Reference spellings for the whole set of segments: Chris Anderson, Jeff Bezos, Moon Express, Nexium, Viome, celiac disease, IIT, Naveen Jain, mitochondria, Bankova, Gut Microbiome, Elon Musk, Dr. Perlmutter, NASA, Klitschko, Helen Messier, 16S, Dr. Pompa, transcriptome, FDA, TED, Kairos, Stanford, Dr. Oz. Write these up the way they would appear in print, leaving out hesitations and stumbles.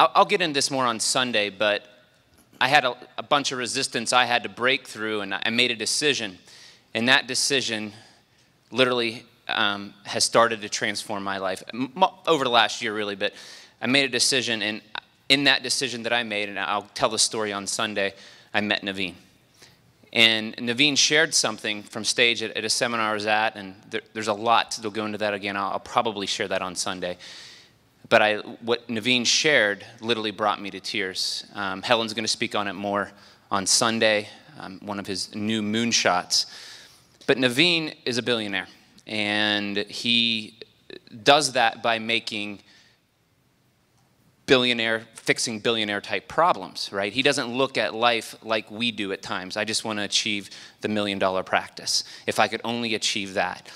I'll get into this more on Sunday, but I had a bunch of resistance I had to break through, and I made a decision. And that decision literally has started to transform my life over the last year, really. But I made a decision, and in that decision that I made, and I'll tell the story on Sunday, I met Naveen. And Naveen shared something from stage at a seminar I was at, and there's a lot that'll go into that again. I'll probably share that on Sunday. But what Naveen shared literally brought me to tears. Helen's going to speak on it more on Sunday, one of his new moonshots. But Naveen is a billionaire, and he does that by making fixing billionaire type problems, right? He doesn't look at life like we do at times. I just want to achieve the $1 million practice. If I could only achieve that.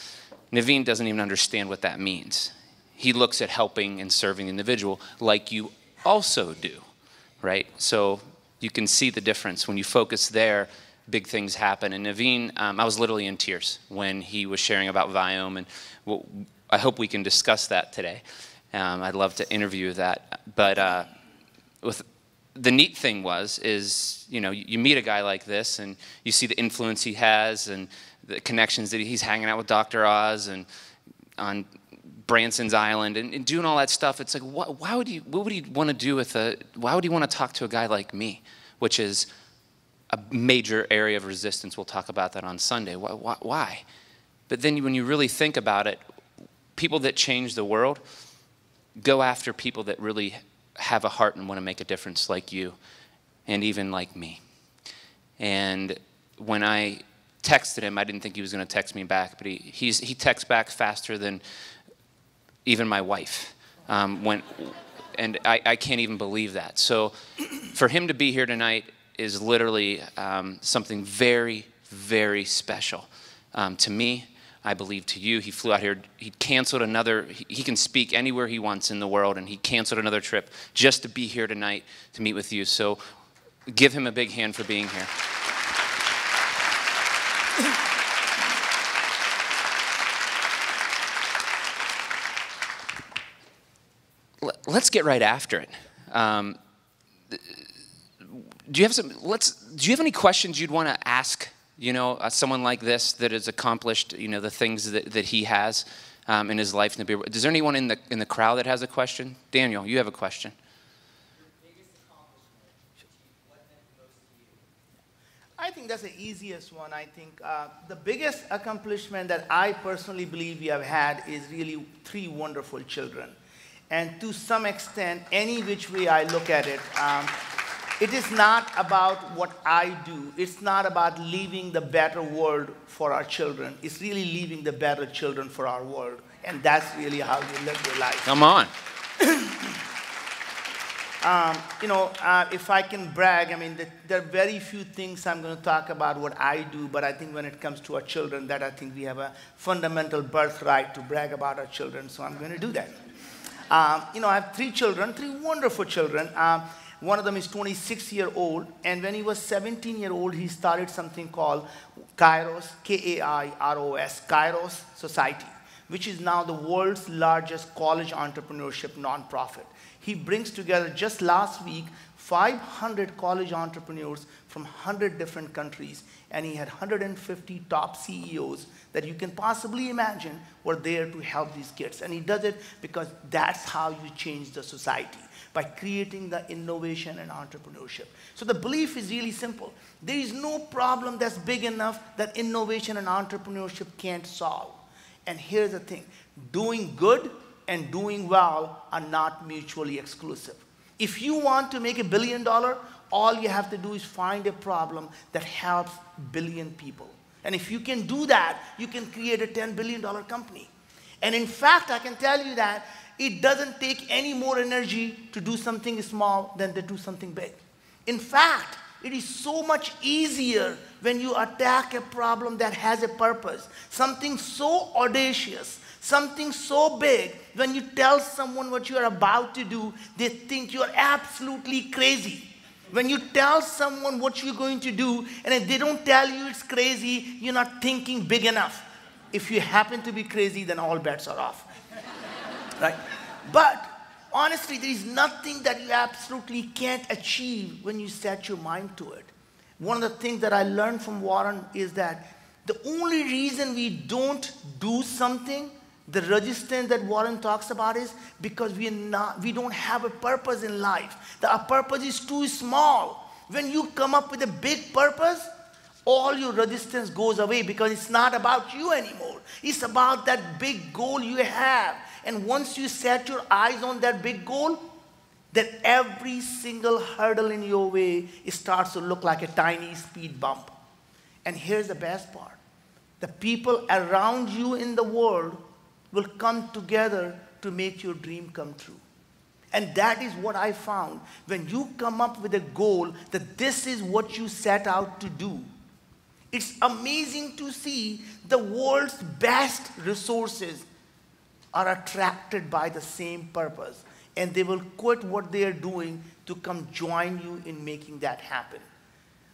Naveen doesn't even understand what that means. He looks at helping and serving the individual like you also do, right? So you can see the difference. When you focus there, big things happen. And Naveen, I was literally in tears when he was sharing about Viome, and I hope we can discuss that today. I'd love to interview that. But the neat thing is you meet a guy like this, and you see the influence he has, and the connections that he's hanging out with Dr. Oz and on Branson's Island and doing all that stuff. It's like, what would he want to do with why would he want to talk to a guy like me, which is a major area of resistance? We'll talk about that on Sunday. Why? But then when you really think about it, people that change the world go after people that really have a heart and want to make a difference, like you and even like me. And when I texted him, I didn't think he was going to text me back, but he texts back faster than even my wife. And I can't even believe that. So for him to be here tonight is literally something very, very special to me. I believe to you. He flew out here, he canceled another, he can speak anywhere he wants in the world, and he canceled another trip just to be here tonight to meet with you. So give him a big hand for being here. Let's get right after it. Do you have any questions you'd want to ask? Someone like this that has accomplished, the things that he has in his life. Is there anyone in the crowd that has a question? Daniel, you have a question. Your biggest accomplishment, what meant most to you? I think that's the easiest one. I think the biggest accomplishment that I personally believe we have had is really 3 wonderful children. And to some extent, any which way I look at it, it is not about what I do. It's not about leaving the better world for our children. It's really leaving the better children for our world. And that's really how we live their life. Come on. If I can brag, there are very few things I'm going to talk about what I do, but I think when it comes to our children, that I think we have a fundamental birthright to brag about our children, so I'm going to do that. I have 3 children, 3 wonderful children. One of them is 26-year-old, and when he was 17-year-old, he started something called Kairos, K-A-I-R-O-S, Kairos Society, which is now the world's largest college entrepreneurship nonprofit. He brings together, just last week, 500 college entrepreneurs from 100 different countries, and he had 150 top CEOs that you can possibly imagine were there to help these kids. And he does it because that's how you change the society, by creating the innovation and entrepreneurship. So the belief is really simple. There is no problem that's big enough that innovation and entrepreneurship can't solve. And here's the thing, doing good and doing well are not mutually exclusive. If you want to make $1 billion, all you have to do is find a problem that helps billion people. And if you can do that, you can create a $10 billion company. And in fact, I can tell you that it doesn't take any more energy to do something small than to do something big. In fact, it is so much easier when you attack a problem that has a purpose. Something so audacious, something so big, when you tell someone what you are about to do, they think you are absolutely crazy. When you tell someone what you're going to do, and if they don't tell you it's crazy, you're not thinking big enough. If you happen to be crazy, then all bets are off. Right? But honestly, there is nothing that you absolutely can't achieve when you set your mind to it. One of the things that I learned from Warren is that the only reason we don't do something, the resistance that Warren talks about, is because we don't have a purpose in life. Our purpose is too small. When you come up with a big purpose, all your resistance goes away because it's not about you anymore. It's about that big goal you have. And once you set your eyes on that big goal, then every single hurdle in your way, it starts to look like a tiny speed bump. And here's the best part. The people around you in the world will come together to make your dream come true. And that is what I found. When you come up with a goal that this is what you set out to do, it's amazing to see the world's best resources are attracted by the same purpose, and they will quit what they are doing to come join you in making that happen.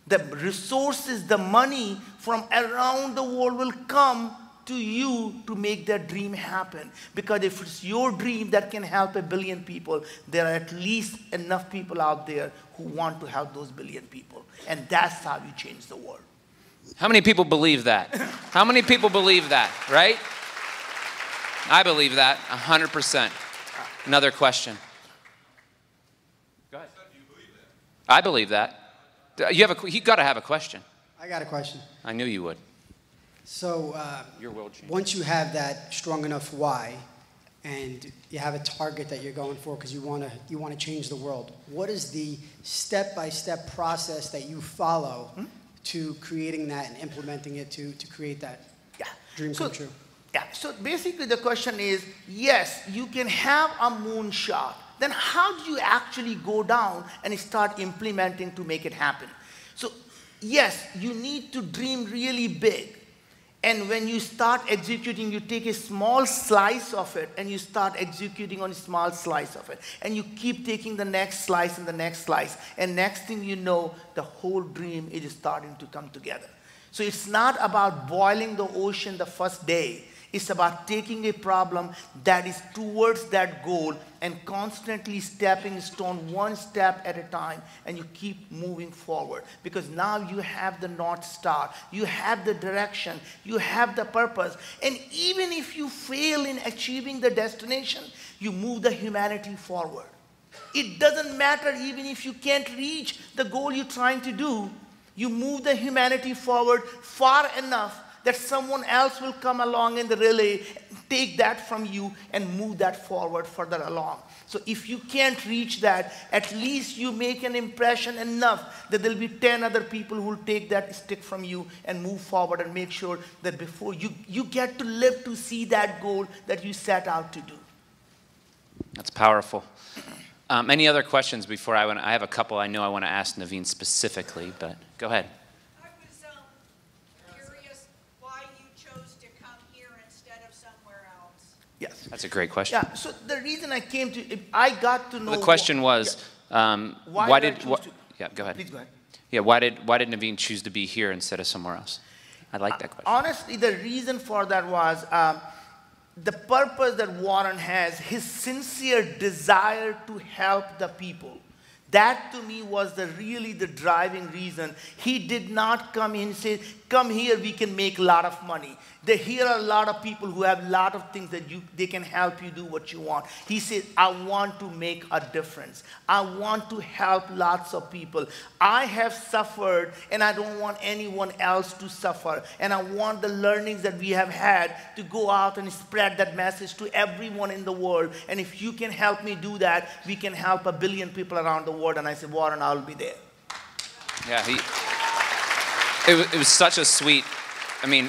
The resources, the money from around the world will come to you to make that dream happen. Because if it's your dream that can help 1 billion people, there are at least enough people out there who want to help those 1 billion people. And that's how you change the world. How many people believe that? How many people believe that, right? I believe that 100%. Another question. Go ahead. Do you believe that? I believe that. You got to have a question. I got a question. I knew you would. So your world changed. Once you have that strong enough why, and you have a target that you're going for because you want to change the world, what is the step-by-step process that you follow to creating that and implementing it to create that dream come true? Yeah. So basically the question is, yes, you can have a moonshot. Then how do you actually go down and start implementing to make it happen? So yes, you need to dream really big. And when you start executing, you take a small slice of it and you start executing on a small slice of it. And you keep taking the next slice and the next slice. And next thing you know, the whole dream is starting to come together. So it's not about boiling the ocean the first day. It's about taking a problem that is towards that goal and constantly stepping stone one step at a time, and you keep moving forward because now you have the North Star, you have the direction, you have the purpose. And even if you fail in achieving the destination, you move the humanity forward. It doesn't matter even if you can't reach the goal you're trying to do, you move the humanity forward far enough that someone else will come along in the relay, take that from you, and move that forward further along. So if you can't reach that, at least you make an impression enough that there'll be 10 other people who will take that stick from you and move forward and make sure that before you get to live to see that goal that you set out to do. That's powerful. Any other questions before I have a couple I know I want to ask Naveen specifically, but go ahead. Yes. That's a great question. Yeah, so the reason I came to, if I got to know... The question was, yeah, go ahead. Please go ahead. Yeah, why did Naveen choose to be here instead of somewhere else? I like that question. Honestly, the reason for that was the purpose that Warren has, his sincere desire to help the people. That to me was really the driving reason. He did not come in and say, come here, we can make a lot of money. Here are a lot of people who have a lot of things that they can help you do what you want. He says, I want to make a difference. I want to help lots of people. I have suffered and I don't want anyone else to suffer. And I want the learnings that we have had to go out and spread that message to everyone in the world. And if you can help me do that, we can help 1 billion people around the world. And I said, Warren, I'll be there. Yeah, it was such a sweet, I mean,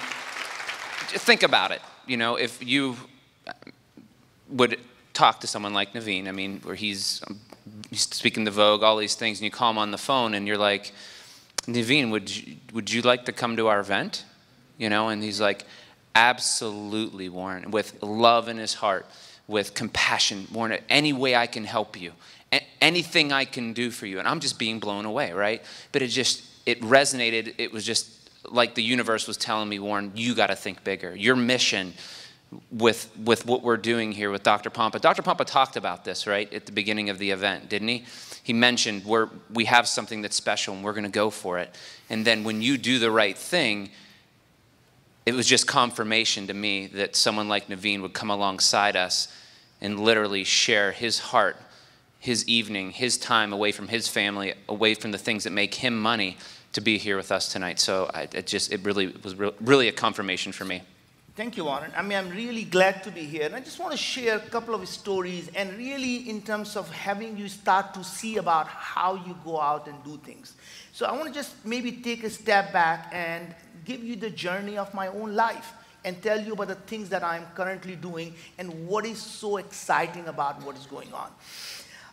think about it, you know, if you would talk to someone like Naveen, I mean, where he's speaking to Vogue, all these things, and you call him on the phone and you're like, Naveen, would you like to come to our event? You know, and he's like, absolutely, Warren, with love in his heart, with compassion, Warren, any way I can help you, anything I can do for you. And I'm just being blown away, right? But it resonated, it was just, like the universe was telling me, Warren, you got to think bigger. Your mission with what we're doing here with Dr. Pompa. Dr. Pompa talked about this, right, at the beginning of the event, didn't he? He mentioned we have something that's special and we're going to go for it. And then when you do the right thing, it was just confirmation to me that someone like Naveen would come alongside us and literally share his heart, his evening, his time away from his family, away from the things that make him money, to be here with us tonight. So it was really a confirmation for me. Thank you, Warren. I mean, I'm really glad to be here. And I just want to share a couple of stories, and really in terms of having you start to see about how you go out and do things. So I want to just maybe take a step back and give you the journey of my own life and tell you about the things that I'm currently doing and what is so exciting about what is going on.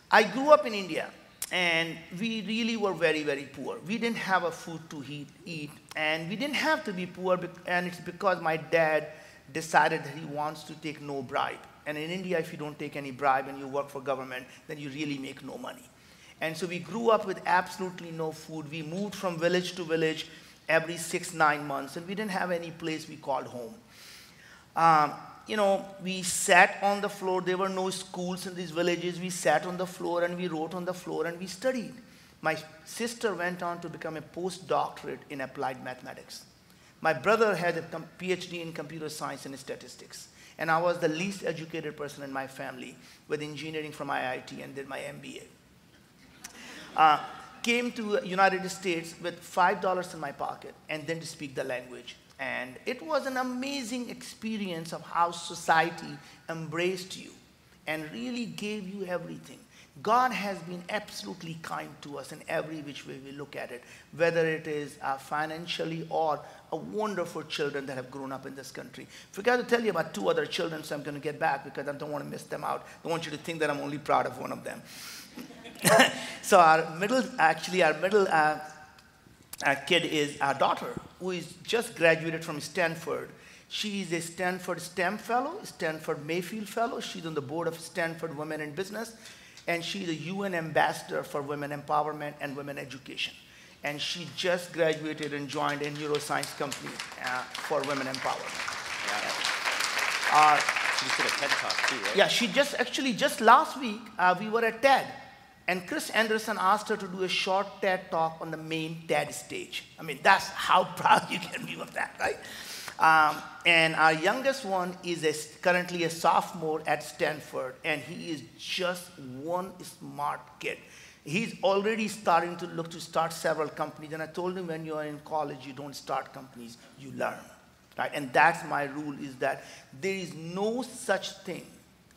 I grew up in India, and we really were very, very poor. We didn't have a food to eat, and we didn't have to be poor, and it's because my dad decided that he wants to take no bribe. And in India, if you don't take any bribe and you work for government, then you really make no money. And so we grew up with absolutely no food. We moved from village to village every 6-9 months, and we didn't have any place we called home. You know, we sat on the floor. There were no schools in these villages. We sat on the floor and we wrote on the floor and we studied. My sister went on to become a postdoctorate in applied mathematics. My brother had a PhD in computer science and statistics. And I was the least educated person in my family, with engineering from IIT, and did my MBA. Came to United States with $5 in my pocket and then to speak the language. And it was an amazing experience of how society embraced you and really gave you everything. God has been absolutely kind to us in every which way we look at it, whether it is financially or wonderful children that have grown up in this country. I forgot to tell you about 2 other children, so I'm going to get back because I don't want to miss them out. I want you to think that I'm only proud of one of them. So our kid is our daughter, who is just graduated from Stanford. She is a Stanford STEM fellow, Stanford Mayfield fellow. She's on the board of Stanford Women in Business, and she's a UN ambassador for women empowerment and women education. And she just graduated and joined a neuroscience company for women empowerment. Yeah. She just did a TED talk too, right? Yeah, she just last week, we were at TED. And Chris Anderson asked her to do a short TED talk on the main TED stage. I mean, that's how proud you can be of that, right? And our youngest one is currently a sophomore at Stanford, and he is just one smart kid. He's already starting to look to start several companies, and I told him when you are in college, you don't start companies, you learn, right? And that's my rule, is that there is no such thing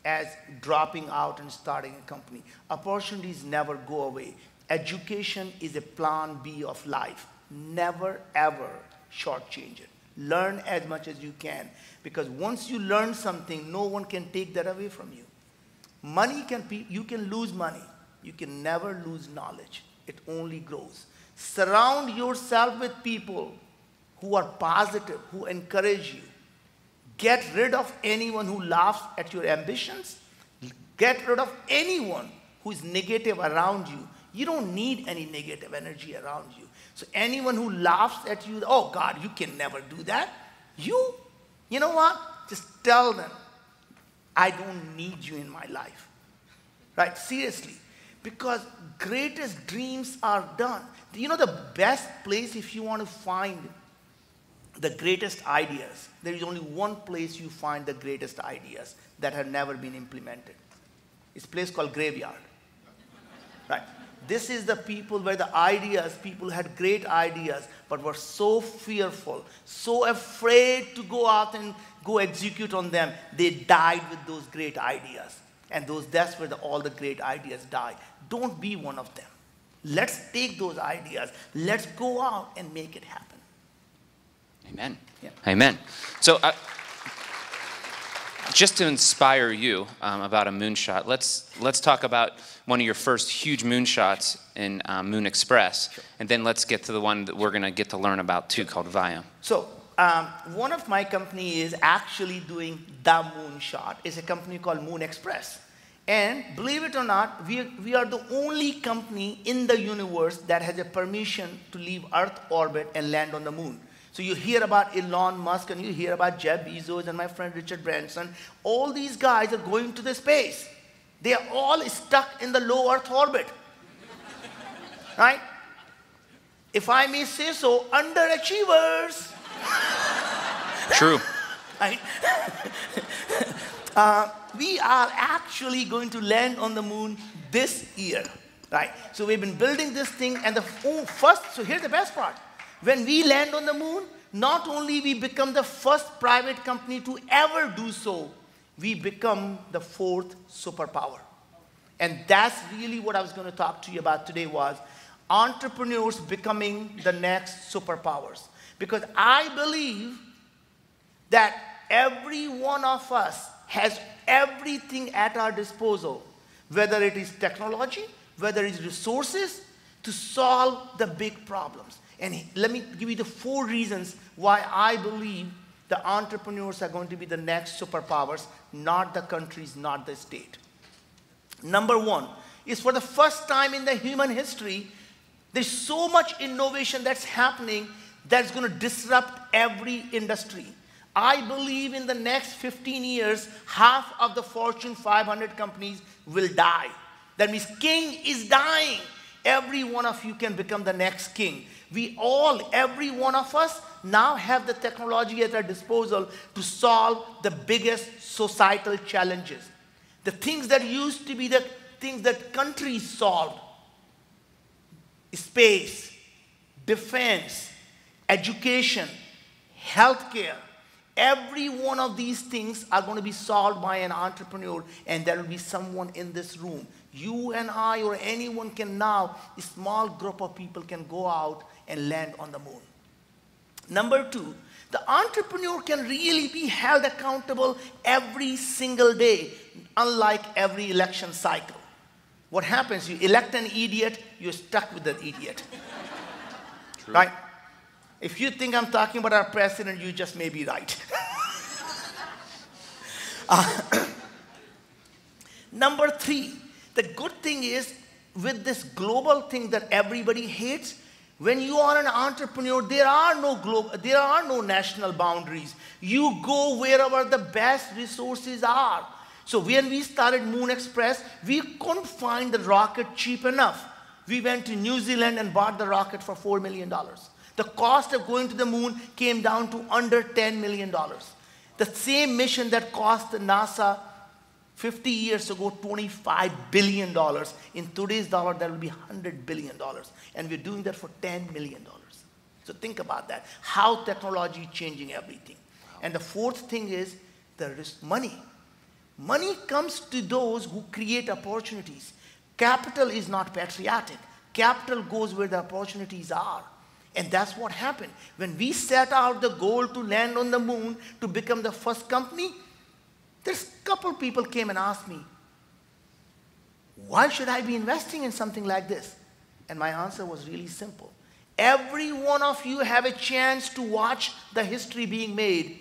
as dropping out and starting a company. Opportunities never go away. Education is a plan B of life. Never, ever shortchange it. Learn as much as you can, because once you learn something, no one can take that away from you. Money can be, you can lose money. You can never lose knowledge. It only grows. Surround yourself with people who are positive, who encourage you. Get rid of anyone who laughs at your ambitions. Get rid of anyone who is negative around you. You don't need any negative energy around you. So anyone who laughs at you, oh God, you can never do that. You know what? Just tell them, I don't need you in my life. Right? Seriously. Because greatest dreams are done. You know, the best place if you want to find the greatest ideas, there is only one place you find the greatest ideas that have never been implemented. It's a place called graveyard. Right? This is the people where the ideas, people had great ideas, but were so fearful, so afraid to go out and go execute on them, they died with those great ideas. And that's where all the great ideas die. Don't be one of them. Let's take those ideas. Let's go out and make it happen. Amen. Yeah. Amen. So just to inspire you about a moonshot, let's talk about one of your first huge moonshots in Moon Express, sure, and then let's get to the one that we're going to get to learn about too, called Viome. So one of my company is actually doing the moonshot. It's a company called Moon Express. And believe it or not, we are the only company in the universe that has a permission to leave Earth orbit and land on the moon. So you hear about Elon Musk and you hear about Jeff Bezos and my friend Richard Branson. All these guys are going to the space. They are all stuck in the low Earth orbit. Right? If I may say so, underachievers. True. Right? We are actually going to land on the moon this year. Right? So we've been building this thing, and the so here's the best part. When we land on the moon, not only we become the first private company to ever do so, we become the fourth superpower. And that's really what I was going to talk to you about today, was entrepreneurs becoming the next superpowers. Because I believe that every one of us has everything at our disposal, whether it is technology, whether it is resources, to solve the big problems. And let me give you the four reasons why I believe the entrepreneurs are going to be the next superpowers, not the countries, not the state. Number one is, for the first time in the human history, there's so much innovation that's happening that's going to disrupt every industry. I believe in the next 15 years, half of the Fortune 500 companies will die. That means king is dying. Every one of you can become the next king. We all, every one of us, now have the technology at our disposal to solve the biggest societal challenges. The things that used to be the things that countries solved: space, defense, education, healthcare. Every one of these things are going to be solved by an entrepreneur, and there will be someone in this room. You and I, or anyone can now, a small group of people can go out and land on the moon. Number two, the entrepreneur can really be held accountable every single day, unlike every election cycle. What happens? You elect an idiot, you're stuck with that idiot. True. Right? If you think I'm talking about our president, you just may be right. Number three, the good thing is, with this global thing that everybody hates, when you are an entrepreneur, there are no national boundaries. You go wherever the best resources are. So when we started Moon Express, we couldn't find the rocket cheap enough. We went to New Zealand and bought the rocket for $4 million. The cost of going to the moon came down to under $10 million. The same mission that cost the NASA 50 years ago $25 billion. In today's dollar, that will be $100 billion. And we're doing that for $10 million. So think about that, how technology is changing everything. Wow. And the fourth thing is there is money. Money comes to those who create opportunities. Capital is not patriotic. Capital goes where the opportunities are. And that's what happened. When we set out the goal to land on the moon, to become the first company, there's a couple people came and asked me, why should I be investing in something like this? And my answer was really simple. Every one of you have a chance to watch the history being made.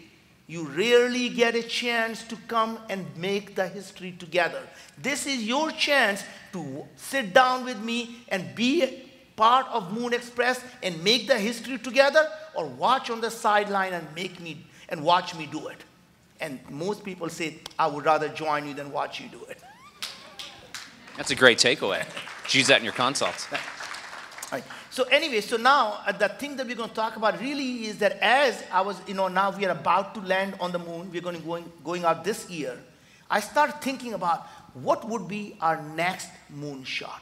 You rarely get a chance to come and make the history together. This is your chance to sit down with me and be part of Moon Express and make the history together, or watch on the sideline and watch me do it. And most people say, I would rather join you than watch you do it. That's a great takeaway. Use that in your consults. Right. So anyway, so now the thing that we're going to talk about really is that as I was, now we are about to land on the moon, we're going to going out this year, I start thinking about what would be our next moonshot.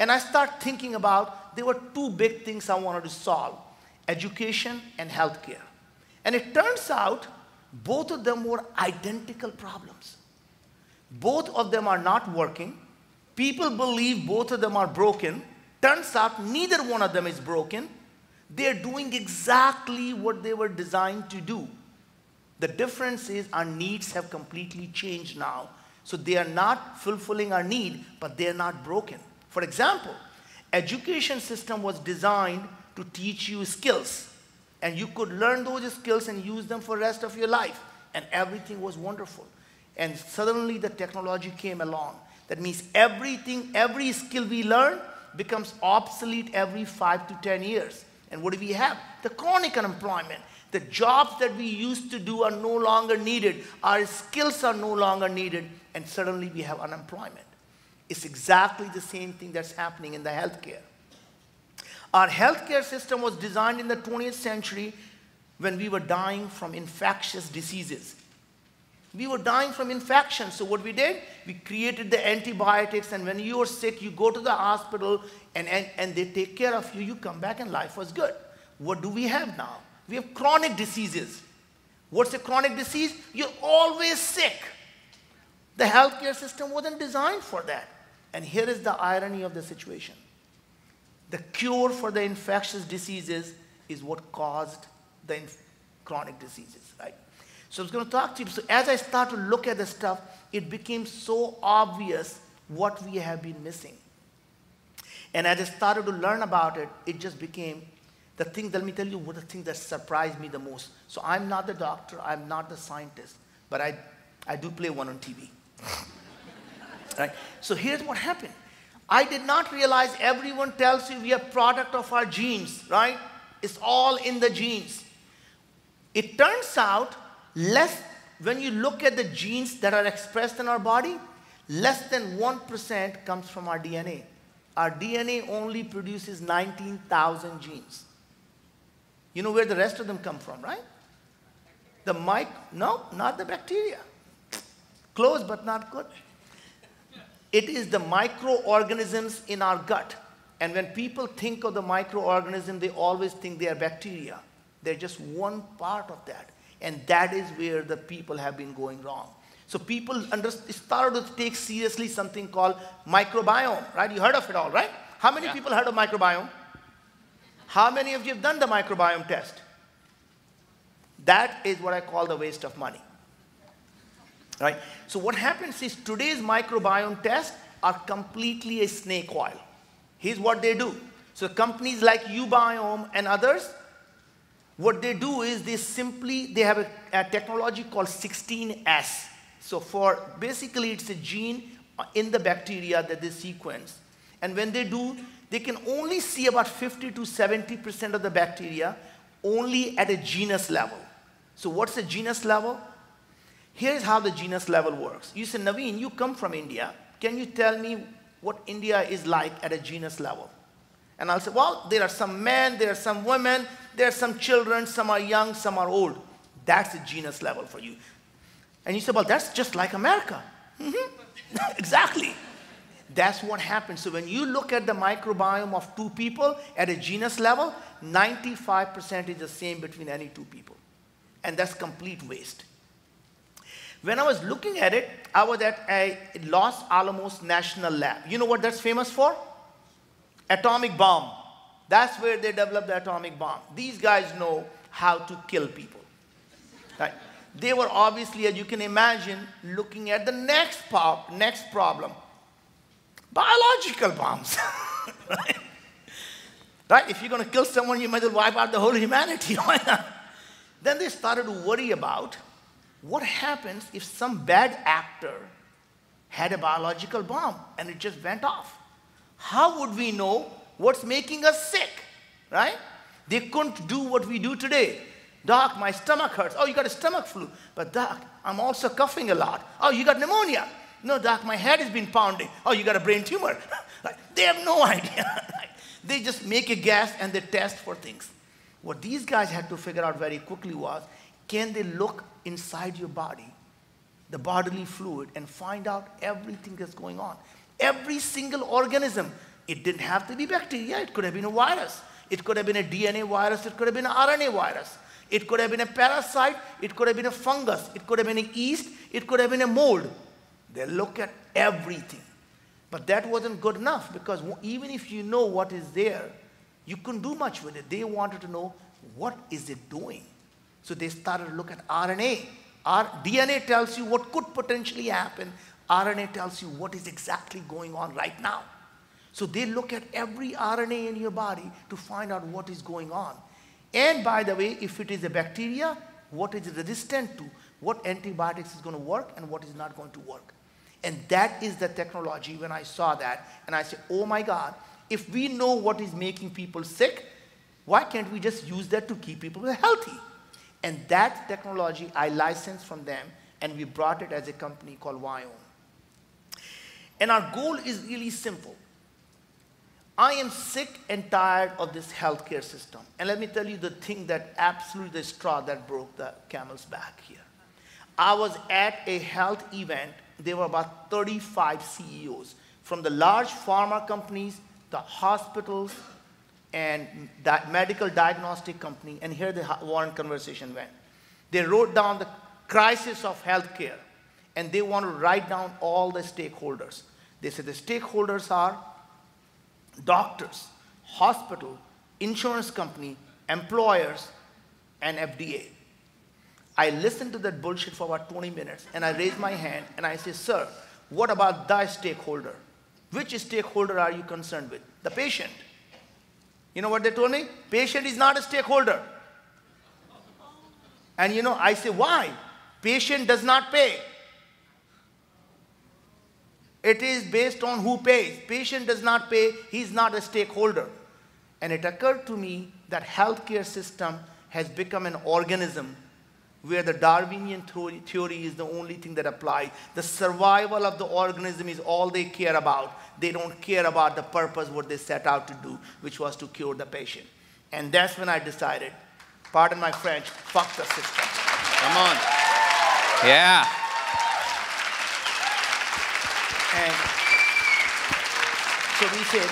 And I start thinking about, there were two big things I wanted to solve: education and healthcare. And it turns out both of them were identical problems. Both of them are not working. People believe both of them are broken. Turns out neither one of them is broken. They're doing exactly what they were designed to do. The difference is our needs have completely changed now. So they are not fulfilling our need, but they are not broken. For example, education system was designed to teach you skills, and you could learn those skills and use them for the rest of your life, and everything was wonderful. And suddenly the technology came along. That means everything, every skill we learn becomes obsolete every 5 to 10 years. And what do we have? The chronic unemployment. The jobs that we used to do are no longer needed. Our skills are no longer needed. And suddenly we have unemployment. It's exactly the same thing that's happening in the healthcare. Our healthcare system was designed in the 20th century when we were dying from infectious diseases. We were dying from infections, so what we did? We created the antibiotics, and when you are sick, you go to the hospital, and they take care of you. You come back, and life was good. What do we have now? We have chronic diseases. What's a chronic disease? You're always sick. The healthcare system wasn't designed for that. And here is the irony of the situation. The cure for the infectious diseases is what caused the chronic diseases, right? So I was going to talk to you. So as I start to look at the stuff, it became so obvious what we have been missing. And as I started to learn about it, it just became the thing. Let me tell you what the thing that surprised me the most. So I'm not the doctor. I'm not the scientist. But I do play one on TV. Right? So here's what happened. I did not realize everyone tells you we are product of our genes, right? It's all in the genes. It turns out, when you look at the genes that are expressed in our body, less than 1% comes from our DNA. Our DNA only produces 19,000 genes. You know where the rest of them come from, right? No, not the bacteria. Close, but not good. It is the microorganisms in our gut. And when people think of the microorganism, they always think they are bacteria. They're just one part of that. And that is where the people have been going wrong. So people started to take seriously something called microbiome, right? You heard of it all, right? How many people heard of microbiome? How many of you have done the microbiome test? That is what I call the waste of money, right? So what happens is today's microbiome tests are completely a snake oil. Here's what they do. So companies like Ubiome and others, what they do is they have a technology called 16S. So basically it's a gene in the bacteria that they sequence. And when they do, they can only see about 50 to 70% of the bacteria only at a genus level. So what's a genus level? Here's how the genus level works. You say, Naveen, you come from India. Can you tell me what India is like at a genus level? And I'll say, well, there are some men, there are some women, there are some children, some are young, some are old. That's a genus level for you. And you say, well, that's just like America. Mm-hmm. Exactly. That's what happens. So when you look at the microbiome of two people at a genus level, 95% is the same between any two people. And that's complete waste. When I was looking at it, I was at a Los Alamos National Lab. You know what that's famous for? Atomic bomb. That's where they developed the atomic bomb. These guys know how to kill people. Right? They were obviously, as you can imagine, looking at the next problem. Biological bombs. Right? Right? If you're going to kill someone, you might as well wipe out the whole humanity. Why not? Then they started to worry about what happens if some bad actor had a biological bomb and it just went off. How would we know what's making us sick, right? They couldn't do what we do today. Doc, my stomach hurts. Oh, you got a stomach flu. But doc, I'm also coughing a lot. Oh, you got pneumonia. No, doc, my head has been pounding. Oh, you got a brain tumor. Right? They have no idea. Right? They just make a guess and they test for things. What these guys had to figure out very quickly was, can they look inside your body, the bodily fluid, and find out everything that's going on? Every single organism. It didn't have to be bacteria. It could have been a virus. It could have been a DNA virus. It could have been an RNA virus. It could have been a parasite. It could have been a fungus. It could have been a yeast. It could have been a mold. They look at everything. But that wasn't good enough, because even if you know what is there, you couldn't do much with it. They wanted to know, what is it doing? So they started to look at RNA. DNA tells you what could potentially happen. RNA tells you what is exactly going on right now. So they look at every RNA in your body to find out what is going on. And by the way, if it is a bacteria, what is it resistant to? What antibiotics is going to work and what is not going to work? And that is the technology. When I saw that, and I said, oh my God, if we know what is making people sick, why can't we just use that to keep people healthy? And that technology I licensed from them, and we brought it as a company called Viome. And our goal is really simple. I am sick and tired of this healthcare system. And let me tell you the thing that absolutely the straw that broke the camel's back here. I was at a health event. There were about 35 CEOs from the large pharma companies, the hospitals, and that medical diagnostic company, and here the Warren conversation went. They wrote down the crisis of healthcare, and they want to write down all the stakeholders. They said the stakeholders are doctors, hospital, insurance company, employers, and FDA. I listened to that bullshit for about 20 minutes, and I raised my hand, and I said, sir, what about thy stakeholder? Which stakeholder are you concerned with? The patient. You know what they told me? Patient is not a stakeholder. And you know, I say, why? Patient does not pay. It is based on who pays. Patient does not pay, he's not a stakeholder. And it occurred to me that healthcare system has become an organism where the Darwinian theory is the only thing that applies. The survival of the organism is all they care about. They don't care about the purpose, what they set out to do, which was to cure the patient. And that's when I decided, pardon my French, fuck the system. Come on. Yeah. And so we said,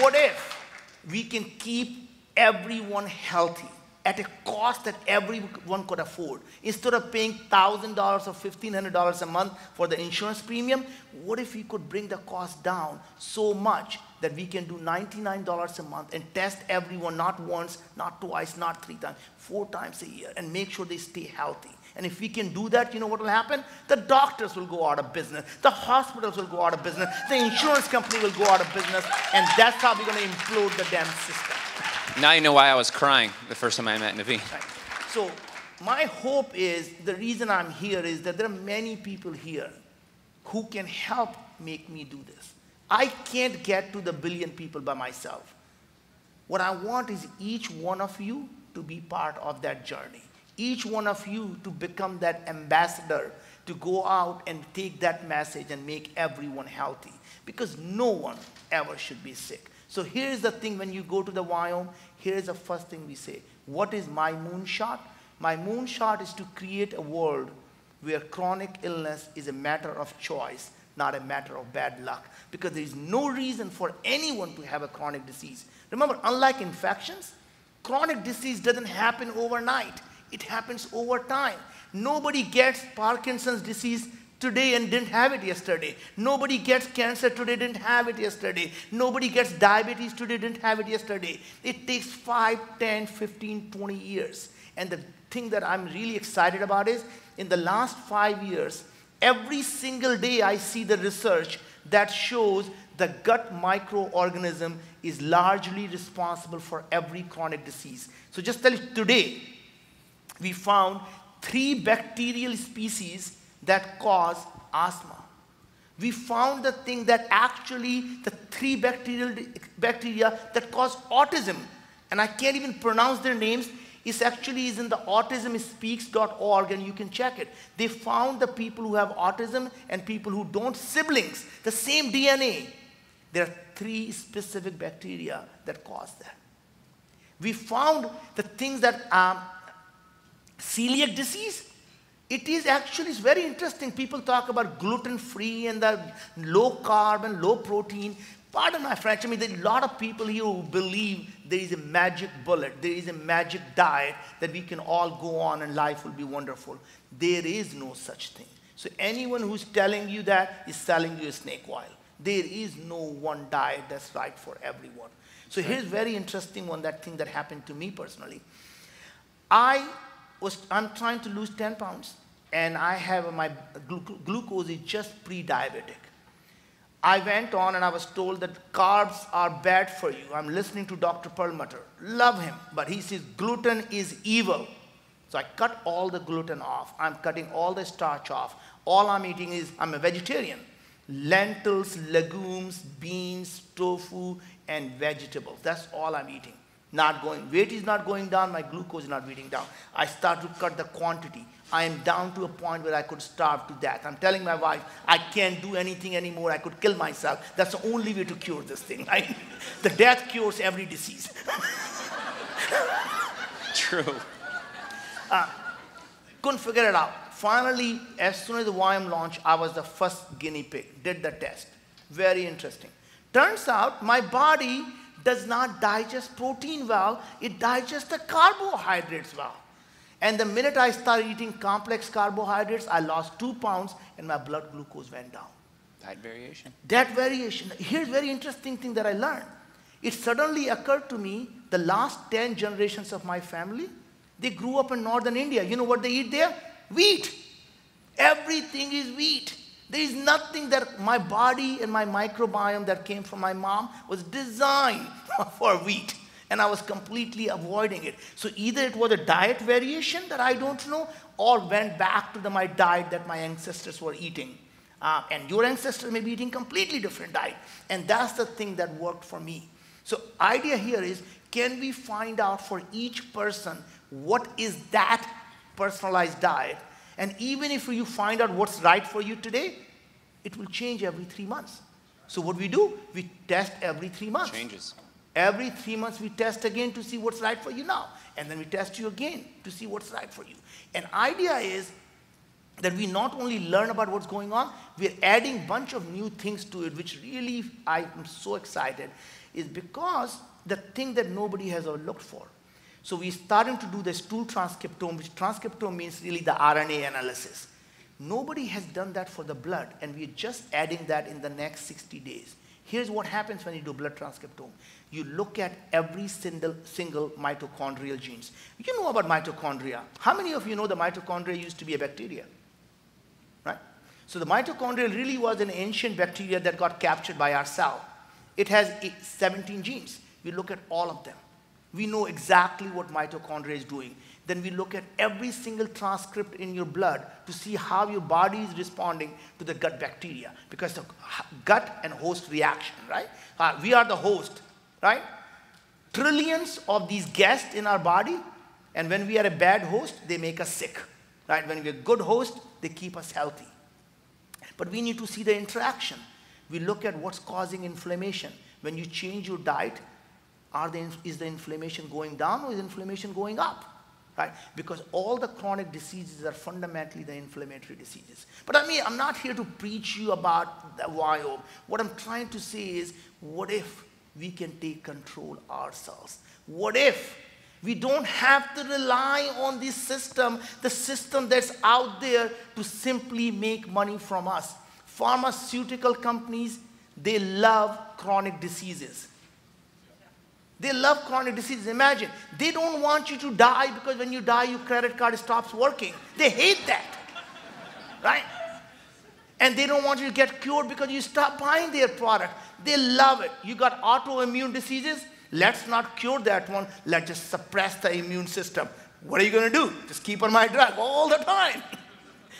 what if we can keep everyone healthy at a cost that everyone could afford? Instead of paying $1,000 or $1,500 a month for the insurance premium, what if we could bring the cost down so much that we can do $99 a month and test everyone not once, not twice, not three times, 4 times a year, and make sure they stay healthy? And if we can do that, you know what will happen? The doctors will go out of business, the hospitals will go out of business, the insurance company will go out of business, and that's how we're going to implode the damn system. Now you know why I was crying the first time I met Naveen. Right. So my hope is, the reason I'm here is that there are many people here who can help make me do this. I can't get to the billion people by myself. What I want is each one of you to be part of that journey. Each one of you to become that ambassador, to go out and take that message and make everyone healthy. Because no one ever should be sick. So here's the thing, when you go to the Viome, here's the first thing we say. What is my moonshot? My moonshot is to create a world where chronic illness is a matter of choice, not a matter of bad luck. Because there is no reason for anyone to have a chronic disease. Remember, unlike infections, chronic disease doesn't happen overnight. It happens over time. Nobody gets Parkinson's disease today and didn't have it yesterday. Nobody gets cancer today, didn't have it yesterday. Nobody gets diabetes today, didn't have it yesterday. It takes 5, 10, 15, 20 years. And the thing that I'm really excited about is, in the last 5 years, every single day I see the research that shows the gut microorganism is largely responsible for every chronic disease. So just tell you, today, we found 3 bacterial species that cause asthma. We found the thing that actually, the 3 bacteria that cause autism, and I can't even pronounce their names, it's actually is in the autismspeaks.org, and you can check it. They found the people who have autism and people who don't, siblings, the same DNA. There are 3 specific bacteria that cause that. We found the things that celiac disease. It is actually, it's very interesting. People talk about gluten-free and the low-carb and low-protein. Pardon my French, I mean, there are a lot of people here who believe there is a magic bullet, there is a magic diet that we can all go on and life will be wonderful. There is no such thing. So anyone who's telling you that is selling you a snake oil. There is no one diet that's right for everyone. So here's a very interesting one, that thing that happened to me personally. I'm trying to lose 10 pounds, and I have my glucose is just pre-diabetic. I went on and I was told that carbs are bad for you. I'm listening to Dr. Perlmutter. Love him, but he says gluten is evil. So I cut all the gluten off. I'm cutting all the starch off. All I'm eating is, I'm a vegetarian. Lentils, legumes, beans, tofu, and vegetables. That's all I'm eating. not going, weight is not going down, my glucose is not breathing down. I start to cut the quantity. I am down to a point where I could starve to death. I'm telling my wife, I can't do anything anymore, I could kill myself. That's the only way to cure this thing, right? The death cures every disease. True. Couldn't figure it out. Finally, as soon as the Viome launched, I was the first guinea pig, did the test. Very interesting. Turns out my body does not digest protein well, it digests the carbohydrates well. And the minute I started eating complex carbohydrates, I lost 2 pounds and my blood glucose went down. That variation. That variation. Here's a very interesting thing that I learned. It suddenly occurred to me, the last 10 generations of my family, they grew up in northern India. You know what they eat there? Wheat. Everything is wheat. There is nothing that my body and my microbiome that came from my mom was designed for wheat. And I was completely avoiding it. So either it was a diet variation that I don't know, or went back to my diet that my ancestors were eating. And your ancestors may be eating completely different diet. And that's the thing that worked for me. So idea here is, can we find out for each person what is that personalized diet? And even if you find out what's right for you today, it will change every 3 months. So what we do, we test every 3 months. Changes. Every 3 months we test again to see what's right for you now. And then we test you again to see what's right for you. And idea is that we not only learn about what's going on, we're adding a bunch of new things to it, which really I'm so excited, is because the thing that nobody has ever looked for. So we're starting to do the stool transcriptome, which transcriptome means really the RNA analysis. Nobody has done that for the blood, and we're just adding that in the next 60 days. Here's what happens when you do blood transcriptome. You look at every single mitochondrial genes. You know about mitochondria. How many of you know the mitochondria used to be a bacteria? Right? So the mitochondria really was an ancient bacteria that got captured by our cell. It has 17 genes. We look at all of them. We know exactly what mitochondria is doing. Then we look at every single transcript in your blood to see how your body is responding to the gut bacteria. Because the gut and host reaction, right? We are the host, right? Trillions of these guests in our body, and when we are a bad host, they make us sick, right? When we're a good host, they keep us healthy. But we need to see the interaction. We look at what's causing inflammation. When you change your diet, is the inflammation going down or is inflammation going up? Right? Because all the chronic diseases are fundamentally the inflammatory diseases. But I mean, I'm not here to preach you about the Viome. What I'm trying to say is, what if we can take control ourselves? What if we don't have to rely on this system, the system that's out there to simply make money from us? Pharmaceutical companies, they love chronic diseases. They love chronic diseases. Imagine, they don't want you to die because when you die, your credit card stops working. They hate that, right? And they don't want you to get cured because you stop buying their product. They love it. You got autoimmune diseases, let's not cure that one. Let's just suppress the immune system. What are you going to do? Just keep on my drug all the time,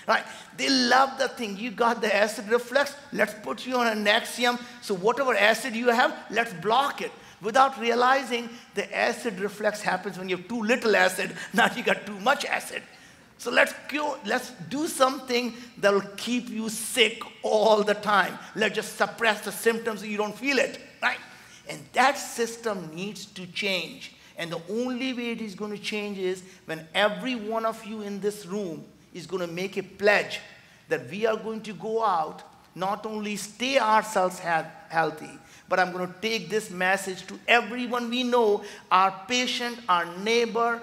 right? They love the thing. You got the acid reflux, let's put you on an Nexium. So whatever acid you have, let's block it. Without realizing, the acid reflux happens when you have too little acid, not you got too much acid. So let's do something that will keep you sick all the time. Let's just suppress the symptoms so you don't feel it, right? And that system needs to change. And the only way it is going to change is when every one of you in this room is going to make a pledge that we are going to go out, not only stay ourselves healthy, but I'm going to take this message to everyone we know, our patient, our neighbor,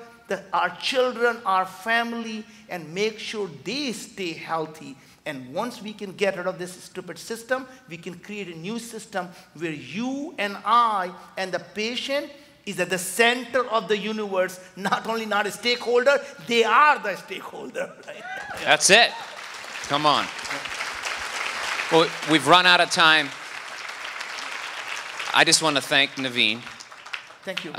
our children, our family, and make sure they stay healthy. And once we can get rid of this stupid system, we can create a new system where you and I and the patient is at the center of the universe, not only not a stakeholder, they are the stakeholder. Right? That's it. Come on. Well, we've run out of time. I just want to thank Naveen. Thank you.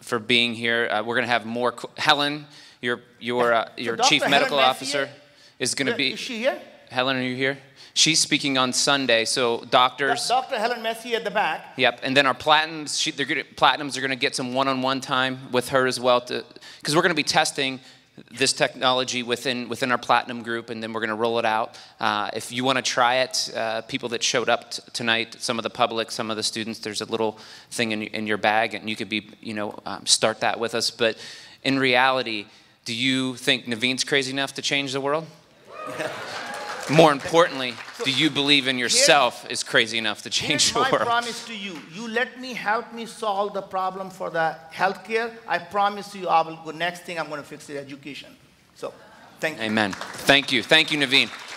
For being here. We're going to have more. Helen, your so Chief Medical Officer is going to be. Is she here? Helen, are you here? She's speaking on Sunday, so doctors. Dr. Helen Messier at the back. Yep, and then our Platinums, Platinums are going to get some one-on-one time with her as well, because we're going to be testing this technology within our Platinum group, and then we're going to roll it out. If you want to try it, people that showed up tonight, some of the public, some of the students, there's a little thing in your bag, and you could be, start that with us. But in reality, do you think Naveen's crazy enough to change the world? More importantly, do you believe in yourself is crazy enough to change the world? Here's my promise to you. You let me help me solve the problem for the healthcare. I promise you, I will go next thing I'm going to fix is education. So, thank you. Amen. Thank you. Thank you, Naveen.